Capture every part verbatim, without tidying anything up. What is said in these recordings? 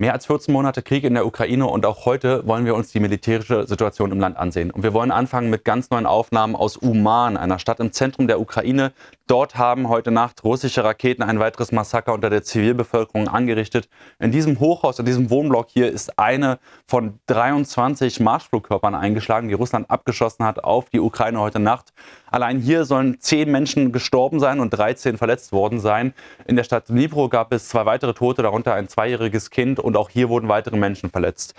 Mehr als vierzehn Monate Krieg in der Ukraine und auch heute wollen wir uns die militärische Situation im Land ansehen. Und wir wollen anfangen mit ganz neuen Aufnahmen aus Uman, einer Stadt im Zentrum der Ukraine. Dort haben heute Nacht russische Raketen ein weiteres Massaker unter der Zivilbevölkerung angerichtet. In diesem Hochhaus, in diesem Wohnblock hier ist eine von dreiundzwanzig Marschflugkörpern eingeschlagen, die Russland abgeschossen hat auf die Ukraine heute Nacht. Allein hier sollen zehn Menschen gestorben sein und dreizehn verletzt worden sein. In der Stadt Dnipro gab es zwei weitere Tote, darunter ein zweijähriges Kind. Und auch hier wurden weitere Menschen verletzt.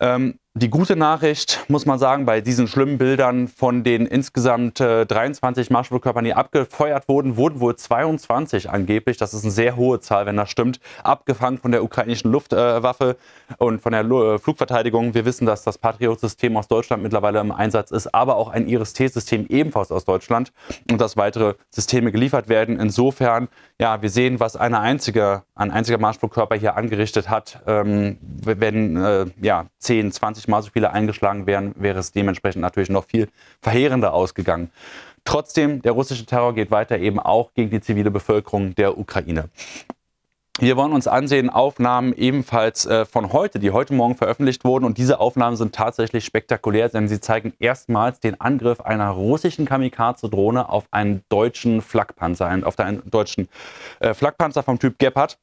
Ähm, die gute Nachricht, muss man sagen, bei diesen schlimmen Bildern von den insgesamt äh, dreiundzwanzig Marschflugkörpern, die abgefeuert wurden, wurden wohl zweiundzwanzig angeblich, das ist eine sehr hohe Zahl, wenn das stimmt, abgefangen von der ukrainischen Luftwaffe äh, und von der äh, Flugverteidigung. Wir wissen, dass das Patriot-System aus Deutschland mittlerweile im Einsatz ist, aber auch ein Iris-T-System ebenfalls aus Deutschland und dass weitere Systeme geliefert werden. Insofern, ja, wir sehen, was eine einzige, ein einziger Marschflugkörper hier angerichtet hat, ähm, wenn, äh, ja, zehn, zwanzig Mal so viele eingeschlagen wären, wäre es dementsprechend natürlich noch viel verheerender ausgegangen. Trotzdem, der russische Terror geht weiter, eben auch gegen die zivile Bevölkerung der Ukraine. Wir wollen uns ansehen Aufnahmen ebenfalls äh, von heute, die heute Morgen veröffentlicht wurden. Und diese Aufnahmen sind tatsächlich spektakulär, denn sie zeigen erstmals den Angriff einer russischen Kamikaze-Drohne auf einen deutschen Flakpanzer, auf einen deutschen äh, Flakpanzer vom Typ Gepard.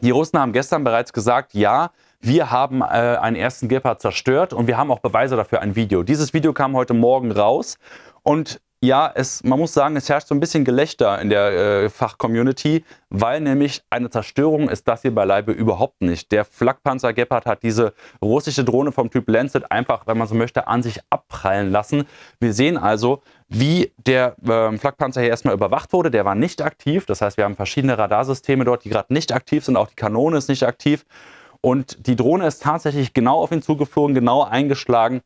Die Russen haben gestern bereits gesagt, ja, wir haben äh, einen ersten Gepard zerstört und wir haben auch Beweise dafür, ein Video. Dieses Video kam heute Morgen raus und ja, es, man muss sagen, es herrscht so ein bisschen Gelächter in der äh, Fachcommunity, weil nämlich eine Zerstörung ist das hier beileibe überhaupt nicht. Der Flakpanzer Gepard hat diese russische Drohne vom Typ Lancet einfach, wenn man so möchte, an sich abprallen lassen. Wir sehen also, wie der äh, Flakpanzer hier erstmal überwacht wurde. Der war nicht aktiv, das heißt, wir haben verschiedene Radarsysteme dort, die gerade nicht aktiv sind, auch die Kanone ist nicht aktiv. Und die Drohne ist tatsächlich genau auf ihn zugeflogen, genau eingeschlagen.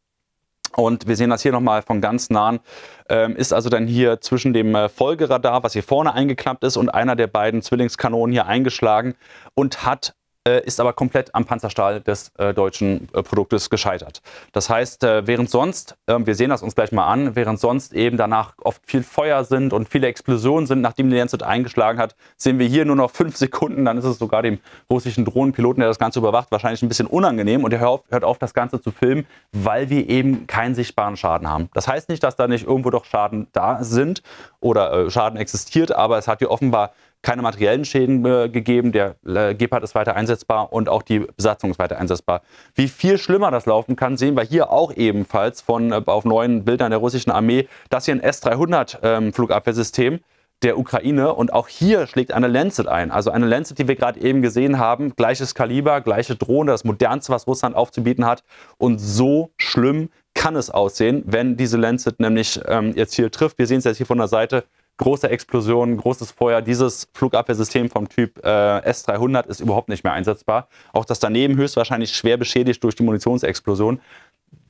Und wir sehen das hier nochmal von ganz nahen. Ähm, ist also dann hier zwischen dem äh, Folgeradar, was hier vorne eingeklappt ist, und einer der beiden Zwillingskanonen hier eingeschlagen und hat, äh, ist aber komplett am Panzerstahl des äh, deutschen äh, Produktes gescheitert. Das heißt, äh, während sonst, äh, wir sehen das uns gleich mal an, während sonst eben danach oft viel Feuer sind und viele Explosionen sind, nachdem die Lancet eingeschlagen hat, sehen wir hier nur noch fünf Sekunden, dann ist es sogar dem russischen Drohnenpiloten, der das Ganze überwacht, wahrscheinlich ein bisschen unangenehm und er hört auf, das Ganze zu filmen, weil wir eben keinen sichtbaren Schaden haben. Das heißt nicht, dass da nicht irgendwo doch Schaden da sind oder äh, Schaden existiert, aber es hat hier offenbar keine materiellen Schäden äh, gegeben, der äh, Gepard ist weiter einsetzbar und auch die Besatzung ist weiter einsetzbar. Wie viel schlimmer das laufen kann, sehen wir hier auch ebenfalls von, äh, auf neuen Bildern der russischen Armee. Das hier ein S dreihundert ähm, Flugabwehrsystem der Ukraine und auch hier schlägt eine Lancet ein. Also eine Lancet, die wir gerade eben gesehen haben, gleiches Kaliber, gleiche Drohne, das modernste, was Russland aufzubieten hat und so schlimm kann es aussehen, wenn diese Lancet nämlich ähm, ihr Ziel trifft. Wir sehen es jetzt hier von der Seite. Große Explosion, großes Feuer. Dieses Flugabwehrsystem vom Typ äh, S dreihundert ist überhaupt nicht mehr einsetzbar. Auch das daneben höchstwahrscheinlich schwer beschädigt durch die Munitionsexplosion.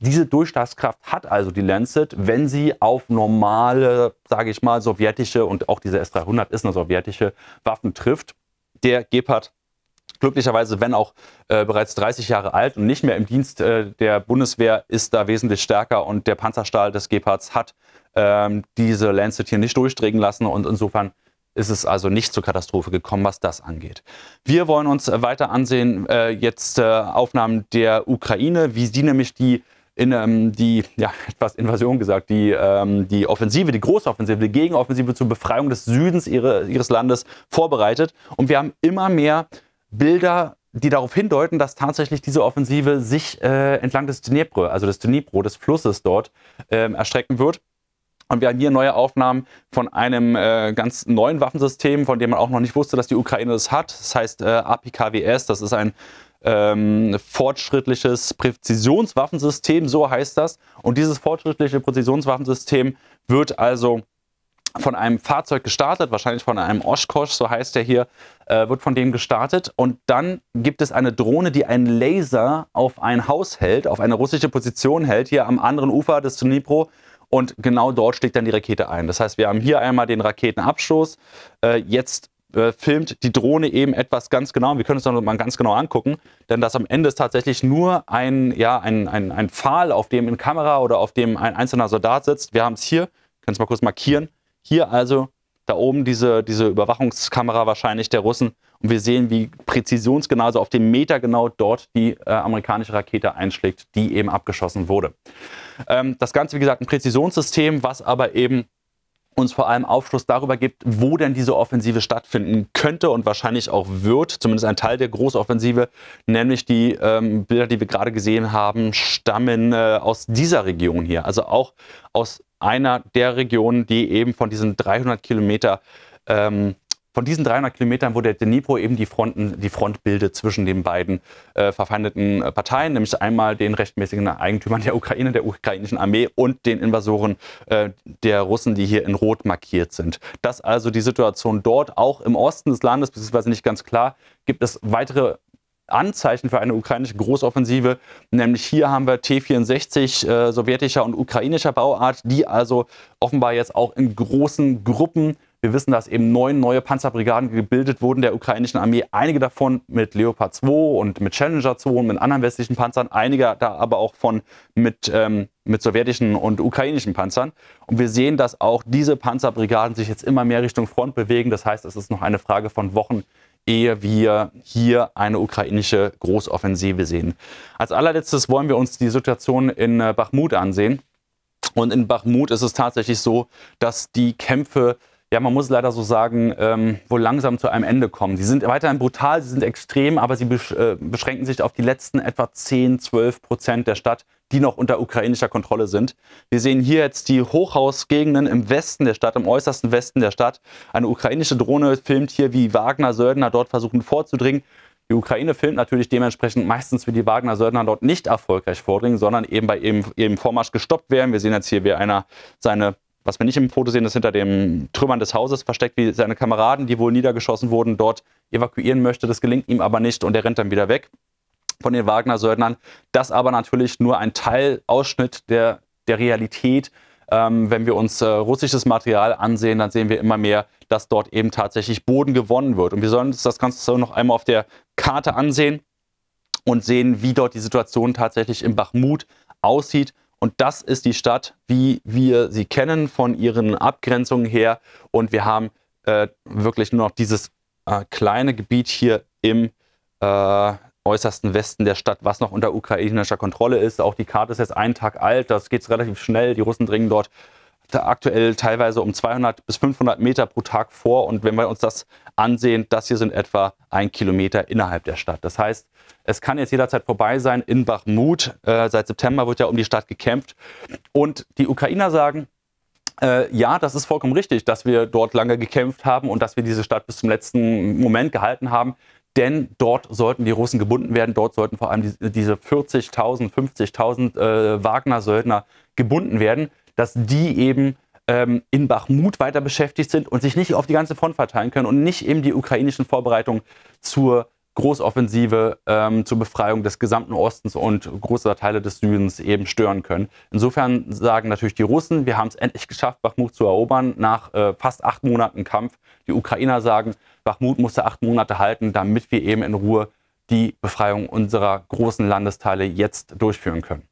Diese Durchschlagskraft hat also die Lancet, wenn sie auf normale, sage ich mal, sowjetische, und auch diese S dreihundert ist eine sowjetische, Waffen trifft. Der Gepard, glücklicherweise, wenn auch äh, bereits dreißig Jahre alt und nicht mehr im Dienst äh, der Bundeswehr, ist da wesentlich stärker und der Panzerstahl des Gepards hat diese Lancet hier nicht durchdringen lassen und insofern ist es also nicht zur Katastrophe gekommen, was das angeht. Wir wollen uns weiter ansehen, äh, jetzt äh, Aufnahmen der Ukraine, wie sie nämlich die, in, ähm, die ja, etwas Invasion gesagt, die, ähm, die Offensive, die Großoffensive, die Gegenoffensive zur Befreiung des Südens ihre, ihres Landes vorbereitet und wir haben immer mehr Bilder, die darauf hindeuten, dass tatsächlich diese Offensive sich äh, entlang des Dnipro, also des Dnipro, des Flusses dort äh, erstrecken wird. Und wir haben hier neue Aufnahmen von einem äh, ganz neuen Waffensystem, von dem man auch noch nicht wusste, dass die Ukraine das hat. Das heißt äh, A P K W S, das ist ein ähm, fortschrittliches Präzisionswaffensystem, so heißt das. Und dieses fortschrittliche Präzisionswaffensystem wird also von einem Fahrzeug gestartet, wahrscheinlich von einem Oshkosh, so heißt der hier, äh, wird von dem gestartet. Und dann gibt es eine Drohne, die einen Laser auf ein Haus hält, auf eine russische Position hält, hier am anderen Ufer des Dnipro. Und genau dort schlägt dann die Rakete ein. Das heißt, wir haben hier einmal den Raketenabschuss. Äh, jetzt äh, filmt die Drohne eben etwas ganz genau. Wir können uns das mal ganz genau angucken. Denn das am Ende ist tatsächlich nur ein, ja, ein, ein, ein Pfahl, auf dem eine Kamera oder auf dem ein einzelner Soldat sitzt. Wir haben es hier, können es mal kurz markieren. Hier also, da oben diese, diese Überwachungskamera wahrscheinlich der Russen. Und wir sehen, wie präzisionsgenau, also auf dem Meter genau dort die äh, amerikanische Rakete einschlägt, die eben abgeschossen wurde. Ähm, das Ganze, wie gesagt, ein Präzisionssystem, was aber eben uns vor allem Aufschluss darüber gibt, wo denn diese Offensive stattfinden könnte und wahrscheinlich auch wird, zumindest ein Teil der Großoffensive, nämlich die ähm, Bilder, die wir gerade gesehen haben, stammen äh, aus dieser Region hier, also auch aus einer der Regionen, die eben von diesen dreihundert Kilometer, ähm, von diesen dreihundert Kilometern, wo der Dnipro eben die Fronten, die Front bildet zwischen den beiden äh, verfeindeten äh, Parteien, nämlich einmal den rechtmäßigen Eigentümern der Ukraine, der ukrainischen Armee und den Invasoren äh, der Russen, die hier in Rot markiert sind. Das also die Situation dort, auch im Osten des Landes, beziehungsweise nicht ganz klar, gibt es weitere Anzeichen für eine ukrainische Großoffensive, nämlich hier haben wir T vierundsechzig äh, sowjetischer und ukrainischer Bauart, die also offenbar jetzt auch in großen Gruppen, wir wissen, dass eben neun neue Panzerbrigaden gebildet wurden der ukrainischen Armee, einige davon mit Leopard zwei und mit Challenger zwei und mit anderen westlichen Panzern, einige da aber auch von mit, ähm, mit sowjetischen und ukrainischen Panzern. Und wir sehen, dass auch diese Panzerbrigaden sich jetzt immer mehr Richtung Front bewegen, das heißt, es ist noch eine Frage von Wochen, ehe wir hier eine ukrainische Großoffensive sehen. Als allerletztes wollen wir uns die Situation in Bakhmut ansehen. Und in Bakhmut ist es tatsächlich so, dass die Kämpfe, ja, man muss leider so sagen, ähm, wohl langsam zu einem Ende kommen. Sie sind weiterhin brutal, sie sind extrem, aber sie besch äh, beschränken sich auf die letzten etwa zehn, zwölf Prozent der Stadt, die noch unter ukrainischer Kontrolle sind. Wir sehen hier jetzt die Hochhausgegenden im Westen der Stadt, im äußersten Westen der Stadt. Eine ukrainische Drohne filmt hier, wie Wagner-Söldner dort versuchen vorzudringen. Die Ukraine filmt natürlich dementsprechend meistens, wie die Wagner-Söldner dort nicht erfolgreich vordringen, sondern eben bei ihrem, ihrem Vormarsch gestoppt werden. Wir sehen jetzt hier, wie einer seine... Was wir nicht im Foto sehen, ist hinter den Trümmern des Hauses versteckt, wie seine Kameraden, die wohl niedergeschossen wurden, dort evakuieren möchte. Das gelingt ihm aber nicht und er rennt dann wieder weg von den Wagner-Söldnern. Das aber natürlich nur ein Teilausschnitt der, der Realität. Ähm, wenn wir uns äh, russisches Material ansehen, dann sehen wir immer mehr, dass dort eben tatsächlich Boden gewonnen wird. Und wir sollen uns das Ganze so noch einmal auf der Karte ansehen und sehen, wie dort die Situation tatsächlich in Bakhmut aussieht. Und das ist die Stadt, wie wir sie kennen, von ihren Abgrenzungen her. Und wir haben äh, wirklich nur noch dieses äh, kleine Gebiet hier im äh, äußersten Westen der Stadt, was noch unter ukrainischer Kontrolle ist. Auch die Karte ist jetzt einen Tag alt, das geht relativ schnell. Die Russen dringen dort aktuell teilweise um zweihundert bis fünfhundert Meter pro Tag vor. Und wenn wir uns das ansehen, das hier sind etwa ein Kilometer innerhalb der Stadt. Das heißt, es kann jetzt jederzeit vorbei sein in Bakhmut. Äh, seit September wird ja um die Stadt gekämpft. Und die Ukrainer sagen, äh, ja, das ist vollkommen richtig, dass wir dort lange gekämpft haben und dass wir diese Stadt bis zum letzten Moment gehalten haben. Denn dort sollten die Russen gebunden werden, dort sollten vor allem die, diese vierzigtausend, fünfzigtausend äh, Wagner-Söldner gebunden werden, dass die eben ähm, in Bakhmut weiter beschäftigt sind und sich nicht auf die ganze Front verteilen können und nicht eben die ukrainischen Vorbereitungen zur Großoffensive, ähm, zur Befreiung des gesamten Ostens und großer Teile des Südens eben stören können. Insofern sagen natürlich die Russen, wir haben es endlich geschafft, Bakhmut zu erobern nach äh, fast acht Monaten Kampf. Die Ukrainer sagen, Bakhmut musste acht Monate halten, damit wir eben in Ruhe die Befreiung unserer großen Landesteile jetzt durchführen können.